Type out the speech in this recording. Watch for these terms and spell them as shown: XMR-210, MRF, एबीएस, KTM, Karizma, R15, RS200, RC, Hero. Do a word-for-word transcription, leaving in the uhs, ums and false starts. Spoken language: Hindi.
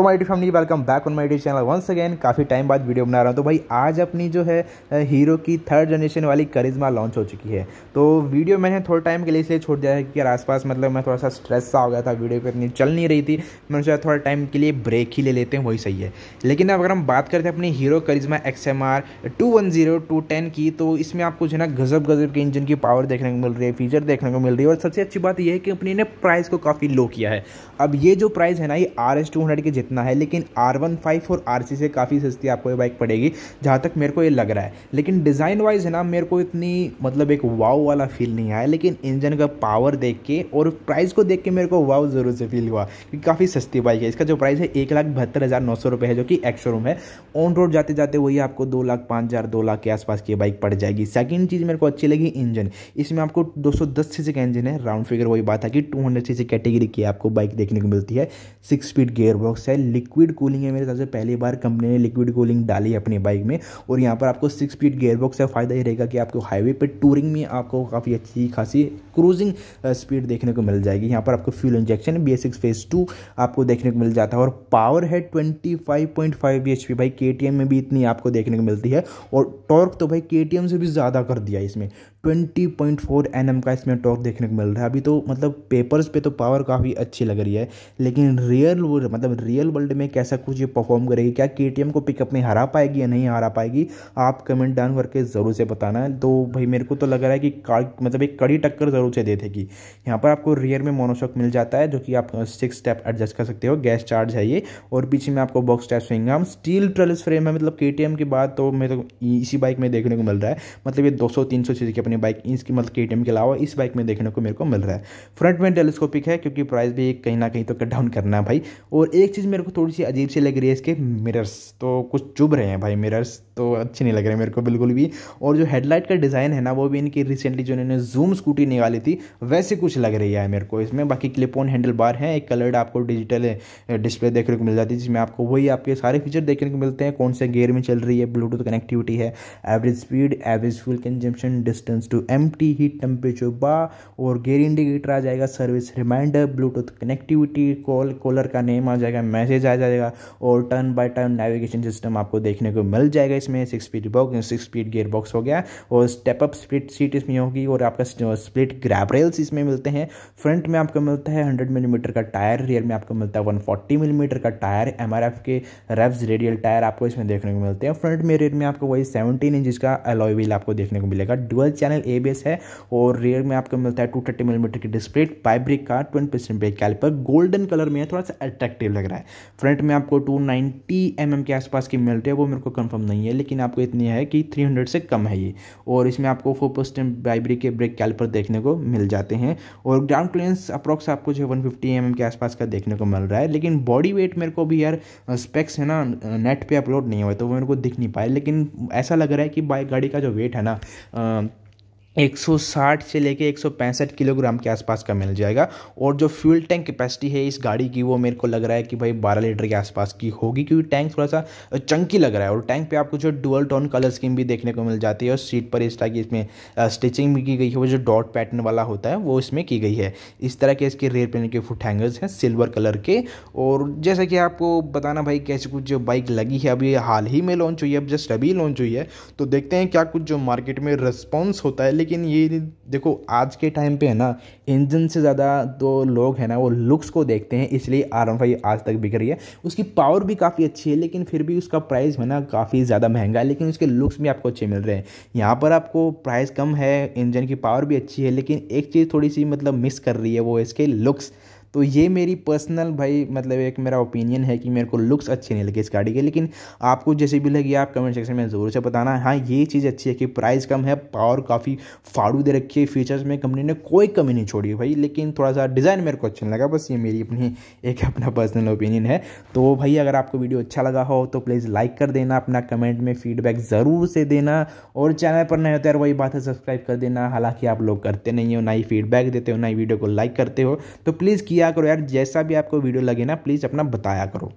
तो my dear family welcome back on my dear channel once again. काफ़ी टाइम बाद वीडियो बना रहा हूँ। तो भाई आज अपनी जो है हीरो की थर्ड जनरेशन वाली करिश्मा लॉन्च हो चुकी है। तो वीडियो मैंने थोड़े टाइम के लिए इसलिए छोड़ दिया है कि यार आसपास मतलब मैं थोड़ा सा स्ट्रेस सा हो गया था, वीडियो पर इतनी चल नहीं रही थी। मैंने सोचा थोड़ा टाइम के लिए ब्रेक ही ले लेते हैं, वही सही है। लेकिन अब अगर हम बात करते हैं अपनी Hero Karizma X M R two one zero two ten की, तो इसमें आपको जो है ना गजब गजब के इंजन की पावर देखने को मिल रही है, फीचर देखने को मिल रही है। और सबसे अच्छी बात यह है कि अपनी ने प्राइस को काफ़ी लो किया है। अब ये जो प्राइस है ना ये आर एस टू हंड्रेड के ना है, लेकिन आर फिफ्टीन और आर सी से काफ़ी सस्ती आपको ये बाइक पड़ेगी जहाँ तक मेरे को ये लग रहा है। लेकिन डिज़ाइन वाइज है ना मेरे को इतनी मतलब एक वाव वाला फील नहीं आया, लेकिन इंजन का पावर देख के और प्राइस को देख के मेरे को वाव ज़रूर से फील हुआ कि काफ़ी सस्ती बाइक है। इसका जो प्राइस है एक लाख बहत्तर हज़ार नौ सौ रुपये है, जो कि एक्स शोरूम है। ऑन रोड जाते जाते वही आपको दो लाख पाँच हज़ार दो लाख के आसपास की बाइक पड़ जाएगी। सेकेंड चीज़ मेरे को अच्छी लगी इंजन, इसमें आपको दो सौ दस सी सी का इंजन है। राउंड फिगर वही बात है कि two hundred C C category की आपको बाइक देखने को मिलती है। Six speed gear box, liquid cooling है। मेरे हिसाब से पहली बार कंपनी ने लिक्विड कूलिंग डाली है अपनी बाइक में। और यहाँ पर आपको सिक्स स्पीड गेयरबॉक्स से फायदा ये रहेगा कि आपको हाईवे पर टूरिंग में आपको काफ़ी अच्छी खासी क्रूजिंग स्पीड देखने को मिल जाएगी। यहाँ पर आपको fuel injection B S six phase two आपको देखने को मिल जाता है। और पावर है twenty five point five bhp, भाई केटीएम में भी इतनी आपको देखने को मिलती है। और टॉर्क तो भाई केटीएम से भी ज़्यादा कर दिया, इसमें ट्वेंटी पॉइंट फोर एनएम का इसमें टॉर्क देखने को मिल रहा है। अभी तो मतलब पेपर्स पे तो पावर काफ़ी अच्छी लग रही है, लेकिन रियल मतलब रियल वर्ल्ड में कैसा कुछ ये परफॉर्म करेगी, क्या केटीएम को पिकअप में हरा पाएगी या नहीं हरा पाएगी, आप कमेंट डाउन करके ज़रूर से बताना। तो भाई मेरे को तो लग रहा है कि कार मतलब एक कड़ी टक्कर ज़रूर से दे देगी। यहाँ पर आपको रियर में मोनोशॉक मिल जाता है, जो कि आप सिक्स स्टेप एडजस्ट कर सकते हो। गैस चार्ज है ये। और पीछे में आपको box type swing arm, steel trellis frame है। मतलब केटीएम के बाद तो मेरे को इसी बाइक में देखने को मिल रहा है। मतलब ये दो सौ तीन सौ चीज़ अपनी बाइक इसकी मतलब केटीएम के अलावा इस बाइक में देखने को मेरे को मिल रहा है। फ्रंट में टेलीस्कोपिक है, क्योंकि प्राइस भी कहीं ना कहीं तो कट डाउन करना है भाई। और एक चीज़ मेरे को थोड़ी सी अजीब सी लग रही है, इसके मिरर्स तो कुछ चुभ रहे हैं भाई। मिरर्स तो अच्छे नहीं लग रहे मेरे को बिल्कुल भी। और जो हेडलाइट का डिज़ाइन है ना वो भी इनकी रिसेंटली जो इन्होंने जूम स्कूटी निकाली थी वैसे कुछ लग रही है मेरे को इसमें। बाकी क्लिप ऑन हैंडल बार है, एक कलर्ड आपको डिजिटल डिस्प्ले देखने को मिल जाती है, जिसमें आपको वही आपके सारे फीचर देखने को मिलते हैं। कौन से गियर में चल रही है, ब्लूटूथ कनेक्टिविटी है, average speed, average fuel consumption, distance to empty, heat temperature bar और गियर इंडिकेटर आ जाएगा, service reminder, bluetooth connectivity, call caller का नेम आ जाएगा, मैसेज आ जाएगा। और turn by turn navigation system आपको देखने को मिल जाएगा इसमें। Six speed box six speed gear box हो गया। और स्टेप अप स्प्लिट सीट इसमें होगी और आपका स्प्लिट ग्रैब रेल्स इसमें मिलते हैं। फ्रंट में आपको मिलता है हंड्रेड मिलीमीटर का टायर, रियर में आपको मिलता है वन फोर्टी मिलीमीटर का टायर। एमआरएफ के रेव्स रेडियल टायर आपको इसमें देखने को मिलते हैं। फ्रंट में रियर में आपको वही सेवनटीन इंच का अलॉय व्हील आपको देखने को मिलेगा। डुअल चैनल एबीएस है। और रियर में आपको मिलता है टू थर्टी मिलीमीटर की डिस्प्ले, फाइब्रिक का twenty percent brake caliper golden colour में है, थोड़ा सा अट्रैक्टिव लग रहा है। फ्रंट में आपको टू नाइंटी एम एम के आसपास की मिल रही है, वो मेरे को कंफर्म नहीं है, लेकिन आपको इतनी है कि थ्री हंड्रेड से कम है ये। और इसमें आपको फोर परसेंट फाइब्रिक के ब्रेक कैलिपर देखने को मिल जाते हैं। और ग्राउंड क्लियरेंस अप्रॉक्स आपको जो है वन फिफ्टी एम एम के आसपास का देखने को मिल रहा है। लेकिन बॉडी वेट मेरे को भी यार स्पेक्स है ना नेट पर अपलोड नहीं हुआ, तो वो मेरे को दिख नहीं पाए। लेकिन ऐसा लग रहा है कि बाइक गाड़ी का जो वेट है ना आ, एक सौ साठ से लेके एक सौ पैंसठ किलोग्राम के आसपास का मिल जाएगा। और जो फ्यूल टैंक कैपेसिटी है इस गाड़ी की वो मेरे को लग रहा है कि भाई बारह लीटर के आसपास की होगी, क्योंकि टैंक थोड़ा सा चंकी लग रहा है। और टैंक पे आपको जो डुअल टोन कलर स्कीम भी देखने को मिल जाती है। और सीट पर इस तरह की इसमें स्टिचिंग भी की गई है, वो जो डॉट पैटर्न वाला होता है वो इसमें की गई है। इस तरह के इसके रेयर पैनल के फुट हैंगर्स हैं सिल्वर कलर के। और जैसा कि आपको बताना भाई कैसे कुछ जो बाइक लगी है, अभी हाल ही में लॉन्च हुई है, अब जस्ट अभी लॉन्च हुई है, तो देखते हैं क्या कुछ जो मार्केट में रिस्पॉन्स होता है। लेकिन ये देखो आज के टाइम पे है ना इंजन से ज़्यादा तो लोग है ना वो लुक्स को देखते हैं, इसलिए आर फिफ्टीन आज तक बिक रही है। उसकी पावर भी काफ़ी अच्छी है, लेकिन फिर भी उसका प्राइस है ना काफ़ी ज़्यादा महंगा है, लेकिन उसके लुक्स भी आपको अच्छे मिल रहे हैं। यहाँ पर आपको प्राइस कम है, इंजन की पावर भी अच्छी है, लेकिन एक चीज़ थोड़ी सी मतलब मिस कर रही है, वो इसके लुक्स। तो ये मेरी पर्सनल भाई मतलब एक मेरा ओपिनियन है कि मेरे को लुक्स अच्छे नहीं लगे इस गाड़ी के। लेकिन आपको जैसे भी लगी आप कमेंट सेक्शन में ज़रूर से बताना। हाँ ये चीज़ अच्छी है कि प्राइस कम है, पावर काफ़ी फाड़ू दे रखी है, फीचर्स में कंपनी ने कोई कमी नहीं छोड़ी भाई, लेकिन थोड़ा सा डिज़ाइन मेरे को अच्छा नहीं लगा। बस ये मेरी अपनी एक अपना पर्सनल ओपिनियन है। तो भाई अगर आपको वीडियो अच्छा लगा हो तो प्लीज़ लाइक कर देना, अपना कमेंट में फीडबैक ज़रूर से देना। और चैनल पर नए होते यार वही बात है सब्सक्राइब कर देना, हालाँकि आप लोग करते नहीं हो, ना ही फीडबैक देते हो, ना ही वीडियो को लाइक करते हो। तो प्लीज़ किया करो यार, जैसा भी आपको वीडियो लगे ना प्लीज़ अपना बताया करो।